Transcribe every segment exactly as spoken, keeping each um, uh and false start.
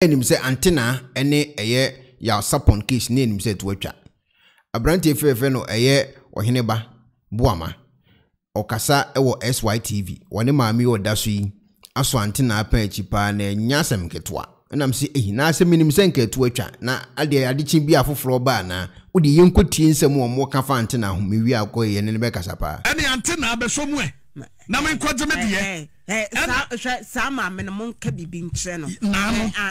Enim se Ante Naa ene eye ya sapon case ne enim se twatwa abrante efefe no eye oheneba boama okasa ewo S Y T V woni maami oda so yi aso Ante Naa paachi pa na nyasem ketwa enam se ehi na asem enim se nketwa twa na ade ade chi bi afoforo ba na odi yenkotie nsem omo ka fa Ante Naa homewi akoye ne ne be kasa pa ene Ante Naa be so mu e na menkwaje me de Eh, sa sa maame no monka bibi nkyere no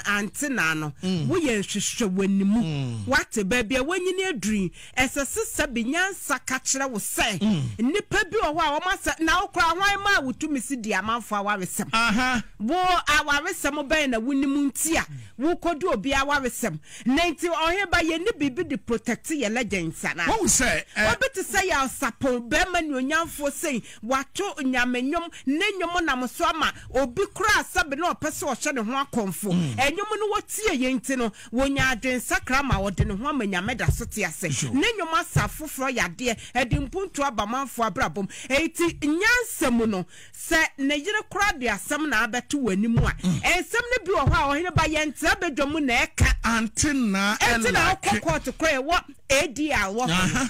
Ante Naa no wo ye hwehwe wanimu wate baabia wanyini aduri esese sabe nyansa ka kyere wo sɛ nipa bi wo a wo masa na wo kra hwan ma wotumi sidi amanfo a waresem aha wo awaresem ban na wonimu ntia wo kodu obi a waresem nti ɔhe ba ye ni bibi de protect ye legends na wo sɛ obete sɛ ya sapon be ma nyonyamfo sɛ wato nyamenyom ne nyom na Swama or be crass, but no person or shadow one comfort. And you know what, see a yentino when you are doing sacrama or den woman Yameda Sotia say. Then you must have full for your dear, and in Puntua Baman for a brabum. Eighty Nyan Semuno said Niger Cradia, some number two anymore. And some the blue or by Yantabe Domuneca Ante Naa and I'll call to cry what a dear. I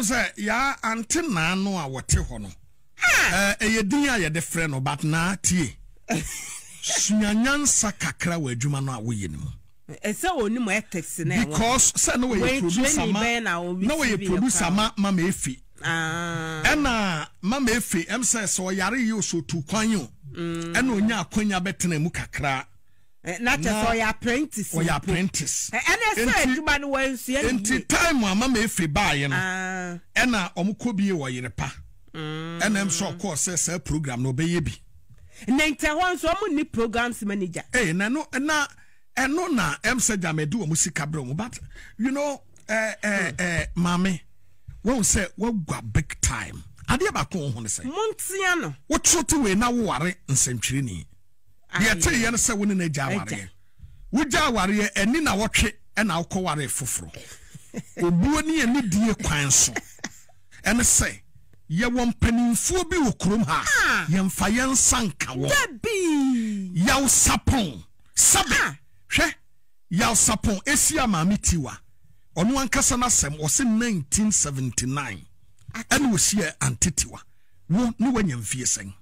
say, ya Ante Naa no, I what you honor. Eh eh dinya ye de frɛ no but na tie sunyanyansa kakra wa adwuma no a wo yɛ nimu eh sɛ oni mo ethics na because sɛ no we producer ma no we producer ma mama efi ah ɛna mama efi em sɛ sɛ yare yɛ so tu kwan yo ɛna onya akonya betena mu kakra na kyɛ sɛ yɛ apprentice yɛ apprentice ɛna sɛ adwuma no wansua enti time mama efi baa yɛ no ɛna ɔmkɔ bie wɔ Oyerepa and I'm sure, of course, says program no baby. Nenta wants woman ni programs manager. Eh, na no, and na, and no, na, em said I may do a musica bro, but you know, eh, eh, eh, mammy won't say, well, got big time. I did about one say, Montiano, what sort of way now worry and century? Yeah, tell you, and so when in a jawari. We jawari and in our tree and our coare fufro. Obuani and dear quanso. And say, ye won paninfuo bi wo krom ha ye mfa ye nsanka wo dabi yaw sapon sabe hwe yaw sapon esia maami tiwa ono ankasa na sem wo se nineteen seventy-nine ani wo sie antetiwa wo ni wanyamfie sen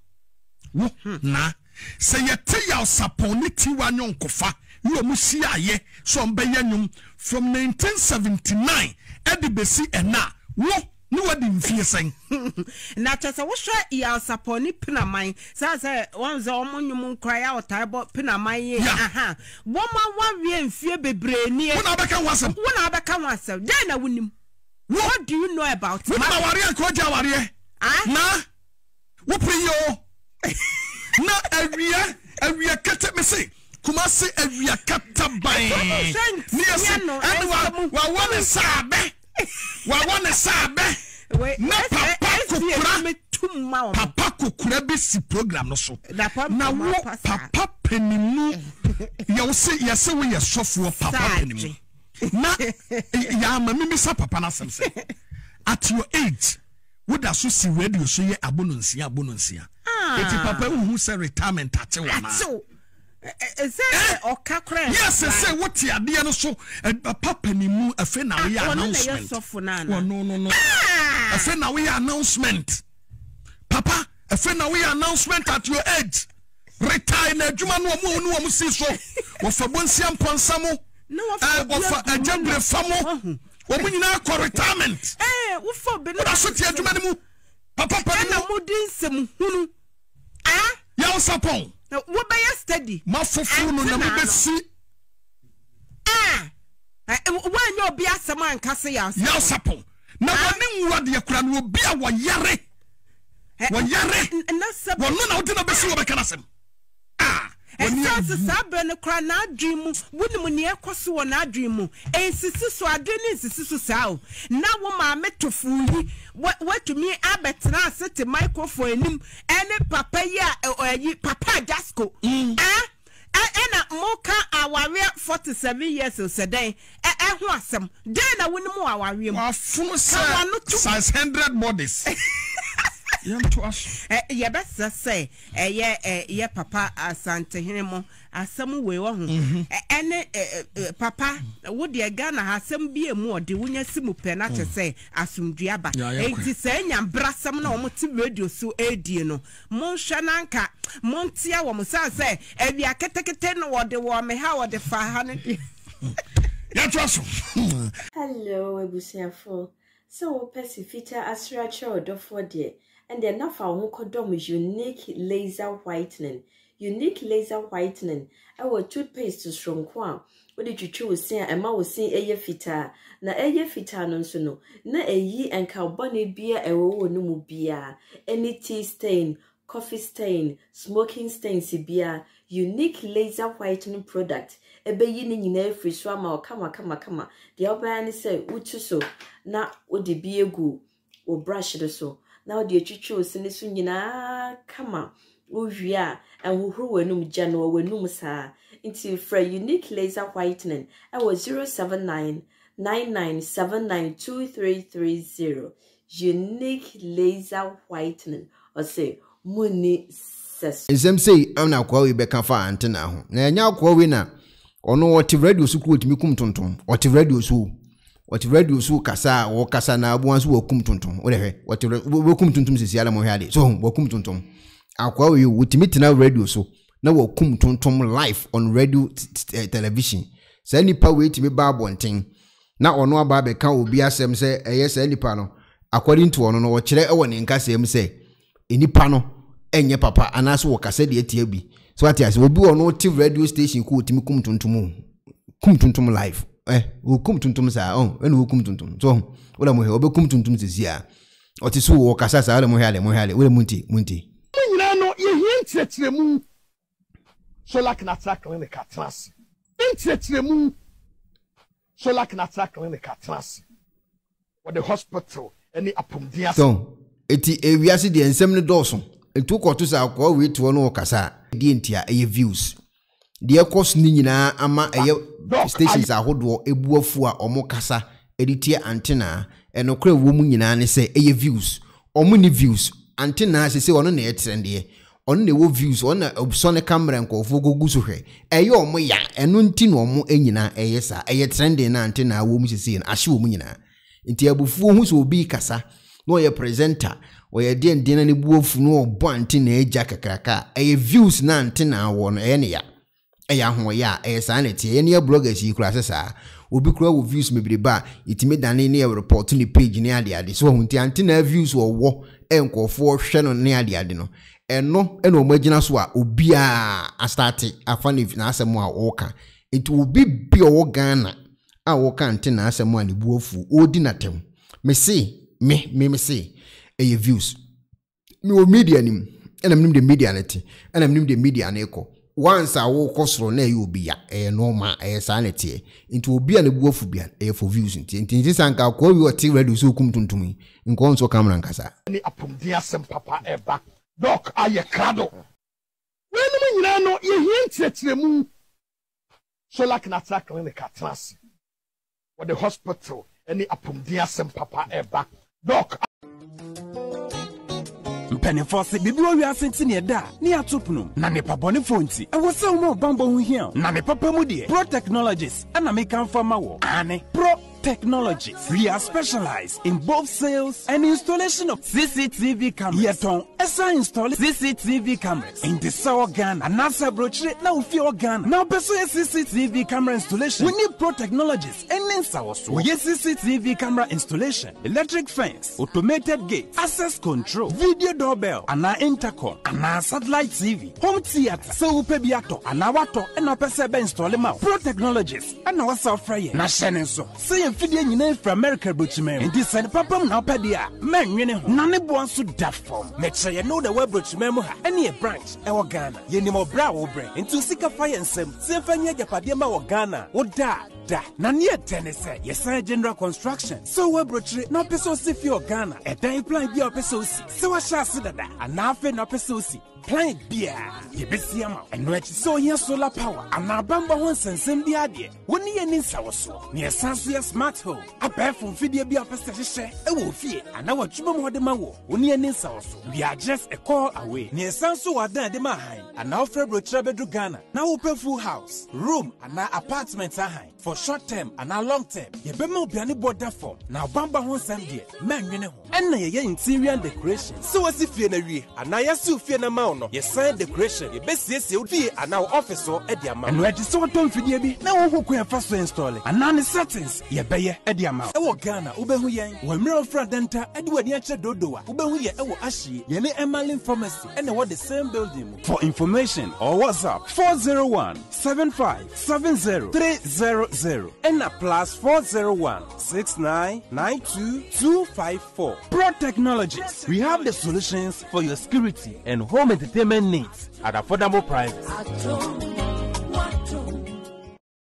wo na se ye te yaw sapon ni tiwa nyonkofa wo mu sie aye so mbe yanum from nineteen seventy-nine edi besi ena wo no what in fear saying. Now, just I was sure he has upon it, Pinamine. Says one's almond, you moon cry out about Pinamine. Aha, one man, one we in fear be brain near one other can was one other can was then I win. What do you know about it? Ah, na what pre yo? Not every year, every year, cut it, me say. Kumasi, every year, cut up by anyone. Well, one is sabe. Wa wona sabe na papa kokura tumma papa kokura be si program no so na wo papa penimu yo se yase wo yesofo papa penimu na ya mama mi sa papa na sem se at your age would aso si radio so ye abononsia abononsia eti papa hu se retirement ate wa na Ese oka kra. Yes, ese woti ade no so papa ni mu afi na we announcement. No no no no. Afi na we announcement. Papa, afi na we announcement at your age. Retire na adwuma no mu no mu si so. Wo fa bonsiam ponsam. No wo fa ajebre famo. Wo mu nyina akọ retirement. Eh, wo fa be no. Aso ti adwuma ni mu. Papa pa na mu dinsem hunu. Ah? Ya usapon. No, what by a steady? My phone on the Ah, when you'll be as a man, Cassia, now supple. Now, what the crown will be a one yarre. One yarre, and that's a one out in the best of a canasm. Ah, and that's a suburban crown, not dream, wouldn't we near Cosu and not dream? And sister, so I didn't sister Sal. Now, my met to fool What what to me, I bet now set the microphone and papa ya or ye papa Jasko. Ah, and a mocha I warrior forty seven years old today. I want some. Then I win more warrior. Size hundred bodies. Your best say, a yeah, a yeah, papa, as Santa Hemo, as some way on. And papa, would the Ghana has some beer more? The winner Simupen, I say, as some diaba. Eighty saying, and brassam no motive radio so edino. Monshananka, Montia, Mosa say, and the Akatakateno or the warm, how are the five hundred. Hello, Ebusiafo. So, Percy Fita Asracha or Dofordia, and they're not found who could with unique laser whitening. Unique laser whitening. Our toothpaste is from Kwa. What did you choose? Say, and ma will see a fita. Na a fita non sono. Na a ye and carbonate beer a woe no mu beer. Any tea stain, coffee stain, smoking stain, si beer. Unique laser whitening product. Ebe yini nyina free swama o kama kama kama. The oba ni say utu so na odebie gu o brush de so. Na odechichi o sini so nyina kama o hwia enhohoro wanum gya no wanum sa. Inti fra unique laser whitening. I was zero seven nine nine nine seven nine two three three zero. Unique laser whitening. O say muni ses. Ezemse am na kwawe be ka fa Ante Naa. Na enya kwawe na ono what radio so kru otimi kum tonton what radio so what radio so kasa wo kasa na abu anso wo kum tonton wo dehe what wo kum tonton sesiala mo hwade so wo kum tonton akwa wo otimi tena radio so na wo kum tonton live on radio television say nipa we timi ba bonten na ono aba be kan obi asem say eye say nipa no according to ono no wo kire e wo ne nka sem say enipa no enye papa anaso wo kasa de atia bi. So what yes, we'll be on no radio station called Tim Kum Tuntum Kum Tuntum Life. Eh, who Kum Tuntum's our own, and who Kum Tuntum. So, what am I? Kum Tuntum's is here. Or Tisu or Casasa, Mohale, Mohale, Will Munti, Munti. No, you hint the moon. So like an attack on the catras. Hint the moon. So like an attack on the catras. Or the hospital, and the Apumdia. So, it is the ensemble Dawson. It took or two saw we to no Casa. Dientia e views de cost ni ama e stations a hodo ebuafu a omo kasa editie antenna enokre wo mu nyina ne se e views omo ni views antenna se se ono na e trende ono na wo views ono na obsone camera nko fogogu so hwe eye omo ya eno nti no omo enyina eye sa eye trende na antenna wo mu se se ahye wo mu nyina nti abufu hu so obi kasa no ye presenter or your dear dinner, any wolf, no bunting a jack cracker, a views nantin, I won any ya. A young ya, a sanity, any bloggers you classes are. Will be cruel views may be bar, it may done any report to the page near the addis, so until antenna views or war, and call for Shannon near the adeno. And no, and no, imagine swa, ubia, a started, a funny if Nasa more walker. It will be be a Ghana. I walk antenna as a money wolf, or dinner tem. Me see, me, me, me see. A views. No media name, and I'm the medianity, and I'm the median echo. Once I walk costro, ne you be a normal a sanity. It will be an wolfubian, a for views. In this anchor, I'll call you a tea ready so come to me, and go on so come and cassa. Upon dear some papa ever. Doc, are you cradle? When you know you hint at the moon. So like an attack on the catras. Or the hospital, and upon dear some papa ever. Doc. Penifos, Biblio, we are sitting here, near Tupnum, Nanepa Bonifonti. I was so more bamboo here, Nanepa Mudi, Pro Technologies, and I make for Mawo, Anne Pro Technologies. We are specialized in both sales and installation of C C T V cameras. Yet on S I install C C T V cameras in the Sour Ghana, NASA brochure, now Fio Ghana. Now, pursue C C T V camera installation. We need Pro Technologies and Ninsawas. We need C C T V camera installation, electric fence, automated gate, access control, video doorbell, and our intercom, and our satellite T V, home theater, so Pebiato, and our water, and our Pesebe install them out. Pro Technologies, and our software, Nashen so. See Fidian name from America, Butchman, and this and Papa Napadia, man, you know, none of one should that form. Make sure you know the web Butchman, any branch, our Ghana, you know, brow brain, and to seek a fire and some, Symphony, Yapadema, or Ghana, or that. Nanya tennis, yes, general construction. So, we're brochure, no pesos if you're Ghana, a day plan, your pesos, so I shall see that, and nothing, no pesos. Planet Bia, the Bessiama, and Rich Soya Solar Power, and our Bamba Wons and Sendi Adia. When you need Sawaso, near Sansuya Smart Home, a pair from Fidia Bia Pestisha, a Wolfie, and our Chubamo de Mawo, when you need Sawaso, we are just a call away. Near Sansu Adan de Mahain, and our February Trebedru Ghana, now open full house, room, and our apartments are high for short term and our long term. Your Bemo Biani border form, now Bamba Wons and Dia, men, you know, and your interior decoration. So as if you're and I assume you're a mountain. Yes, sign decoration. Your best yes, you'll be an officer at the amount. And where the sort of video now who can first install it. And none settings, your bayer at the amount. Our Ghana, Ubehuyan, when Mirror Fradenta, Edward Yacha Dodoa, Ubehuya, our Ashi, Yene Emily Pharmacy, and what the same building. For information or WhatsApp four zero one seven five seven zero three zero zero and a plus four zero one six nine nine two two five four. Pro Technologies, we have the solutions for your security and home entertainment needs at affordable prices.